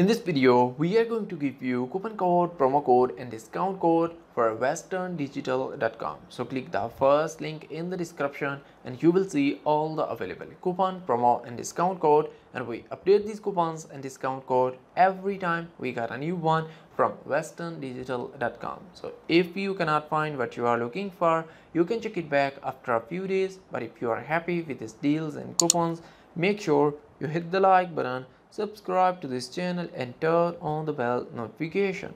In this video, we are going to give you coupon code, promo code and discount code for westerndigital.com. So click the first link in the description and you will see all the available coupon, promo and discount code, and we update these coupons and discount code every time we got a new one from westerndigital.com. So if you cannot find what you are looking for, you can check it back after a few days. But if you are happy with these deals and coupons, make sure you hit the like button, subscribe to this channel and turn on the bell notification.